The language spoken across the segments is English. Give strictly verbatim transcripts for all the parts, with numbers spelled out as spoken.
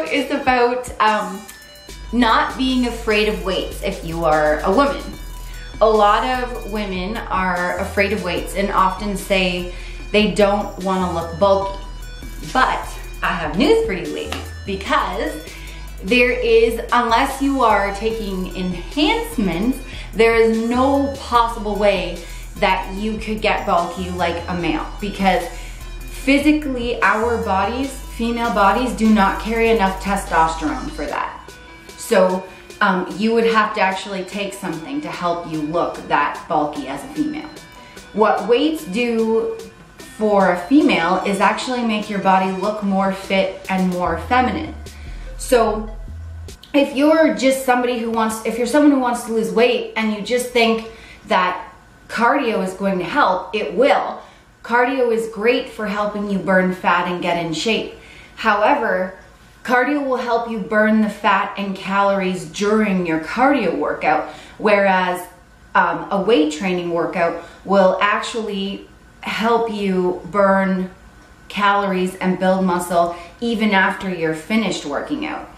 video is about um, not being afraid of weights if you are a woman. A lot of women are afraid of weights and often say they don't want to look bulky. But I have news for you ladies, because there is, unless you are taking enhancements, there is no possible way that you could get bulky like a male, because physically our bodies, female bodies, do not carry enough testosterone for that. So um, you would have to actually take something to help you look that bulky as a female. What weights do for a female is actually make your body look more fit and more feminine. So if you're just somebody who wants, if you're someone who wants to lose weight and you just think that cardio is going to help, it will. Cardio is great for helping you burn fat and get in shape. However, cardio will help you burn the fat and calories during your cardio workout, whereas um, a weight training workout will actually help you burn calories and build muscle even after you're finished working out.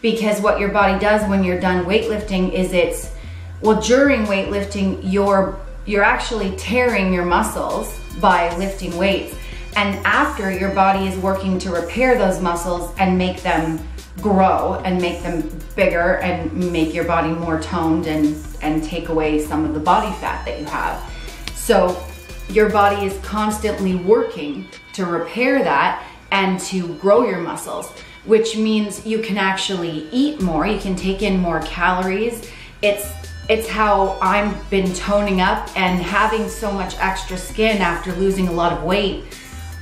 Because what your body does when you're done weightlifting is it's, well, during weightlifting, you're, you're actually tearing your muscles by lifting weights. And after, your body is working to repair those muscles and make them grow and make them bigger and make your body more toned and, and take away some of the body fat that you have. So your body is constantly working to repair that and to grow your muscles, which means you can actually eat more, you can take in more calories. It's, it's how I've been toning up and having so much extra skin after losing a lot of weight.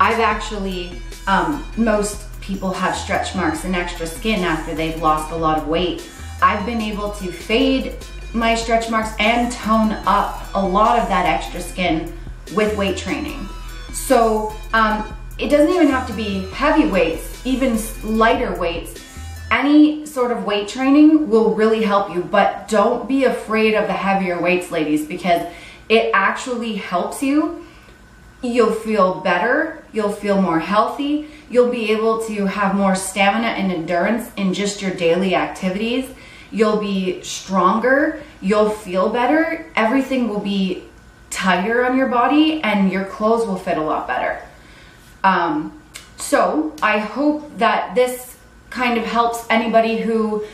I've actually, um, most people have stretch marks and extra skin after they've lost a lot of weight. I've been able to fade my stretch marks and tone up a lot of that extra skin with weight training. So um, it doesn't even have to be heavy weights, even lighter weights. Any sort of weight training will really help you, but don't be afraid of the heavier weights, ladies, because it actually helps you. You'll feel better, you'll feel more healthy, you'll be able to have more stamina and endurance in just your daily activities, you'll be stronger, you'll feel better, everything will be tighter on your body and your clothes will fit a lot better. Um, so I hope that this kind of helps anybody who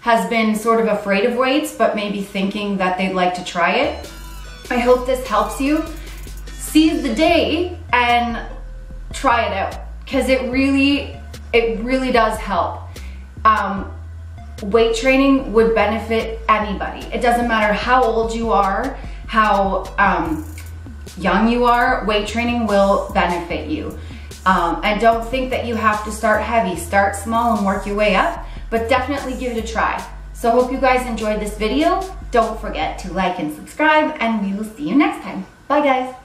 has been sort of afraid of weights but maybe thinking that they'd like to try it. I hope this helps you. Seize the day and try it out, because it really, it really does help. Um, weight training would benefit anybody. It doesn't matter how old you are, how um, young you are, weight training will benefit you. Um, and don't think that you have to start heavy. Start small and work your way up, but definitely give it a try. So hope you guys enjoyed this video. Don't forget to like and subscribe, and we will see you next time. Bye guys.